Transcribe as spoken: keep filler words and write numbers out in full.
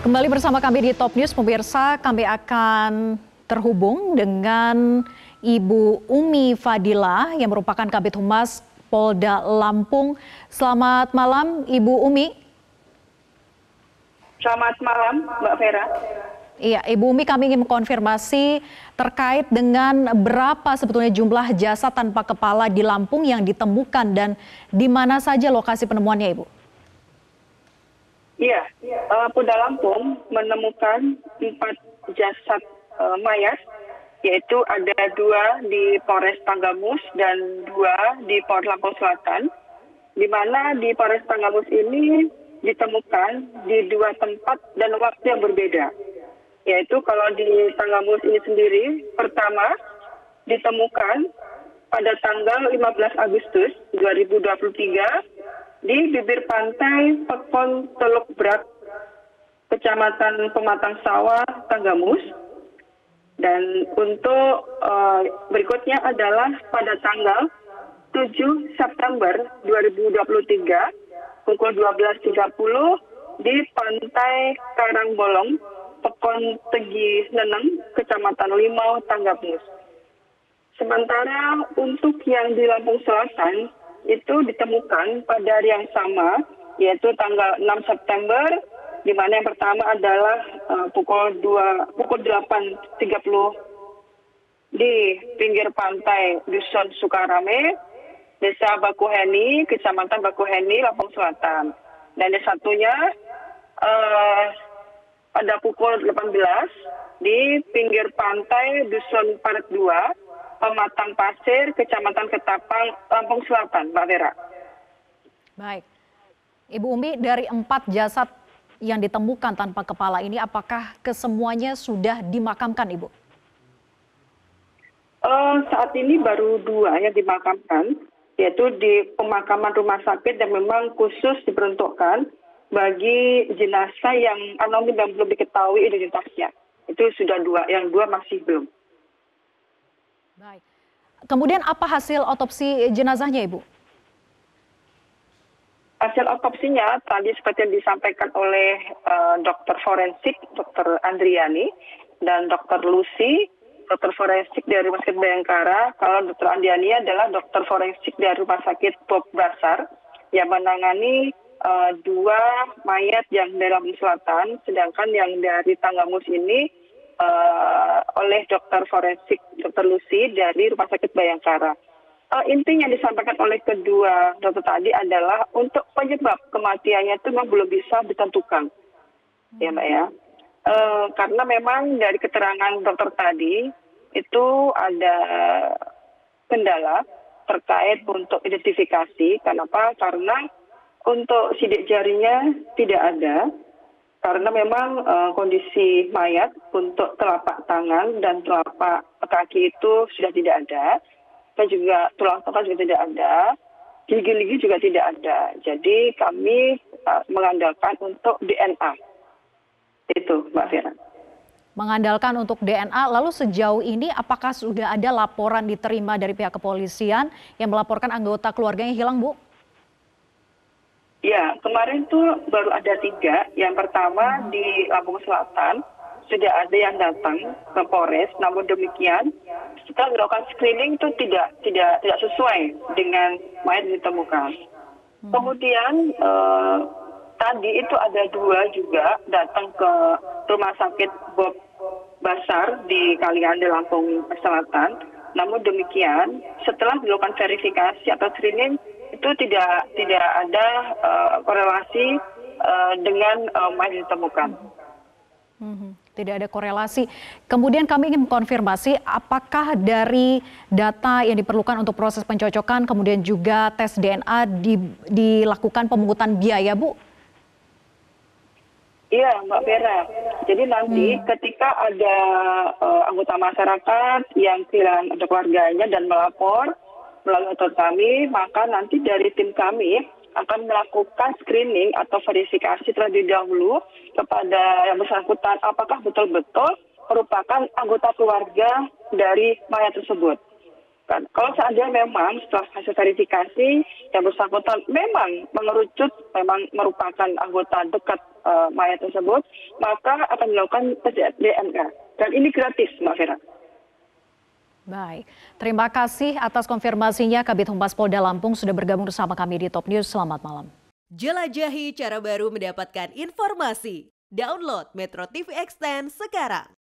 Kembali bersama kami di Top News, pemirsa. Kami akan terhubung dengan Ibu Umi Fadila yang merupakan Kabid Humas Polda Lampung. Selamat malam, Ibu Umi. Selamat malam, Mbak Vera. Iya, Ibu Umi, kami ingin mengkonfirmasi terkait dengan berapa sebetulnya jumlah jasad tanpa kepala di Lampung yang ditemukan dan di mana saja lokasi penemuannya, Ibu? Iya, uh, Polda Lampung menemukan empat jasad uh, mayat, yaitu ada dua di Polres Tanggamus dan dua di Polres Lampung Selatan. Di mana di Polres Tanggamus ini ditemukan di dua tempat dan waktu yang berbeda. Yaitu kalau di Tanggamus ini sendiri, pertama ditemukan pada tanggal lima belas Agustus dua ribu dua puluh tiga, di bibir pantai Pekon Teluk Berat, Kecamatan Pematang Sawa, Tanggamus. Dan untuk uh, berikutnya adalah pada tanggal tujuh September dua ribu dua puluh tiga pukul dua belas tiga puluh di Pantai Karangbolong, Pekon Tegi Neneng, Kecamatan Limau, Tanggamus. Sementara untuk yang di Lampung Selatan, itu ditemukan pada hari yang sama, yaitu tanggal enam September, di mana yang pertama adalah uh, pukul delapan tiga puluh di pinggir pantai Dusun Sukarame, Desa Bakuheni, Kecamatan Bakuheni, Lampung Selatan. Dan yang satunya uh, pada pukul delapan belas di pinggir pantai Dusun Parik dua, Pematang Pasir, Kecamatan Ketapang, Lampung Selatan, Mbak Vera. Baik. Ibu Umi, dari empat jasad yang ditemukan tanpa kepala ini, apakah kesemuanya sudah dimakamkan, Ibu? Uh, saat ini baru dua yang dimakamkan, yaitu di pemakaman rumah sakit yang memang khusus diperuntukkan bagi jenazah yang anonim dan belum diketahui identitasnya. Itu sudah dua, yang dua masih belum. Baik. Kemudian apa hasil otopsi jenazahnya, Ibu? Hasil otopsinya tadi seperti yang disampaikan oleh uh, dokter forensik, dokter Andriani, dan dokter Lucy, dokter forensik dari Rumah Sakit Bhayangkara. Kalau dokter Andriani adalah dokter forensik dari Rumah Sakit Bob Bazar yang menangani uh, dua mayat yang dari Lampung Selatan, sedangkan yang dari Tanggamus ini Uh, oleh dokter forensik dokter Lucy dari Rumah Sakit Bhayangkara. Uh, intinya disampaikan oleh kedua dokter tadi adalah untuk penyebab kematiannya itu memang belum bisa ditentukan, hmm. ya Mbak ya. Uh, karena memang dari keterangan dokter tadi itu ada kendala terkait untuk identifikasi. Kenapa? Karena untuk sidik jarinya tidak ada. Karena memang uh, kondisi mayat untuk telapak tangan dan telapak kaki itu sudah tidak ada. Dan juga tulang tengkuk juga tidak ada. Gigi-gigi juga tidak ada. Jadi kami uh, mengandalkan untuk D N A. Itu, Mbak Vera. Mengandalkan untuk D N A, lalu sejauh ini apakah sudah ada laporan diterima dari pihak kepolisian yang melaporkan anggota keluarganya hilang, Bu? Ya, kemarin tuh baru ada tiga. Yang pertama di Lampung Selatan sudah ada yang datang ke Polres. Namun demikian, kita melakukan screening itu tidak tidak tidak sesuai dengan mayat ditemukan. Hmm. Kemudian eh, tadi itu ada dua juga datang ke Rumah Sakit Bob Bazar di Kalianda, Lampung Selatan. Namun demikian, setelah dilakukan verifikasi atau screening, itu tidak tidak ada uh, korelasi uh, dengan uh, mayat ditemukan. Hmm, tidak ada korelasi. Kemudian kami ingin mengkonfirmasi apakah dari data yang diperlukan untuk proses pencocokan kemudian juga tes D N A di, dilakukan pemungutan biaya, Bu? Iya, Mbak Vera. Jadi nanti hmm. ketika ada uh, anggota masyarakat yang kehilangan ada keluarganya dan melapor melalui kantor kami, maka nanti dari tim kami akan melakukan screening atau verifikasi terlebih dahulu kepada yang bersangkutan apakah betul-betul merupakan anggota keluarga dari mayat tersebut. Dan kalau seandainya memang setelah hasil verifikasi yang bersangkutan memang mengerucut, memang merupakan anggota dekat uh, mayat tersebut, maka akan dilakukan tes D N A. Dan ini gratis, Mbak Vera. Baik, terima kasih atas konfirmasinya. Kabid Humas Polda Lampung sudah bergabung bersama kami di Top News. Selamat malam. Jelajahi cara baru mendapatkan informasi. Download Metro T V Xtend sekarang.